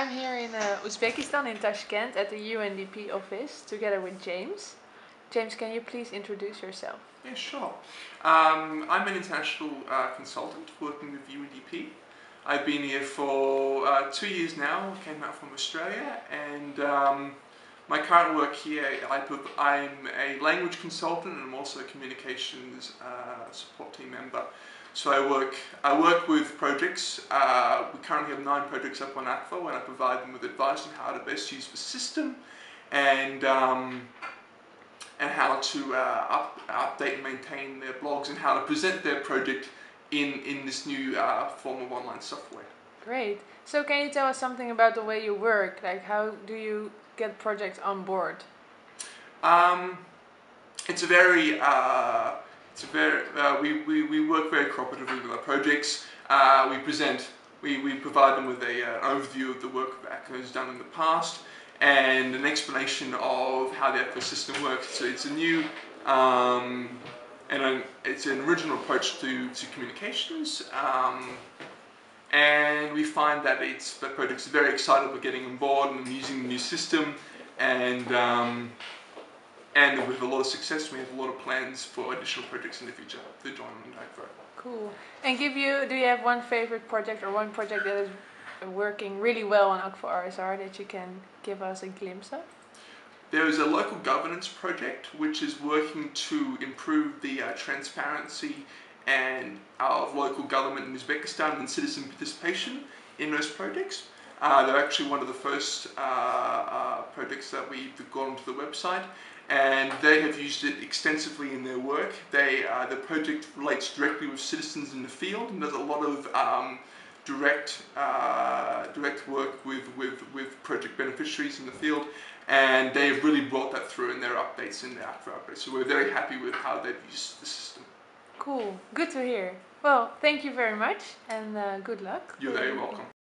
I'm here in Uzbekistan, in Tashkent, at the UNDP office together with James. James, can you please introduce yourself? Yeah, sure. I'm an international consultant working with UNDP. I've been here for 2 years now. I came out from Australia, and my current work here, I'm a language consultant, and I'm also a communications support team member. So I work with projects. We currently have 9 projects up on Akvo, and I provide them with advice on how to best use the system, and how to update and maintain their blogs, and how to present their project in this new form of online software. Great. So can you tell us something about the way you work? Like, how do you get projects on board? We work very cooperatively with our projects. We provide them with an overview of the work that Akvo has done in the past and an explanation of how the Akvo system works. So it's a new it's an original approach to communications, and we find that the projects are very excited about getting on board and using the new system, and with a lot of success. We have a lot of plans for additional projects in the future to join Akvo. Cool. And do you have one favorite project or one project that is working really well on Akvo RSR that you can give us a glimpse of? There is a local governance project which is working to improve the transparency and of local government in Uzbekistan and citizen participation in those projects. They're actually one of the first projects that we've got onto the website, and they have used it extensively in their work. The project relates directly with citizens in the field and does a lot of direct work with project beneficiaries in the field, and they've really brought that through in their updates in the Akvo update. So we're very happy with how they've used the system. Cool, good to hear. Well, thank you very much, and good luck. You're very welcome.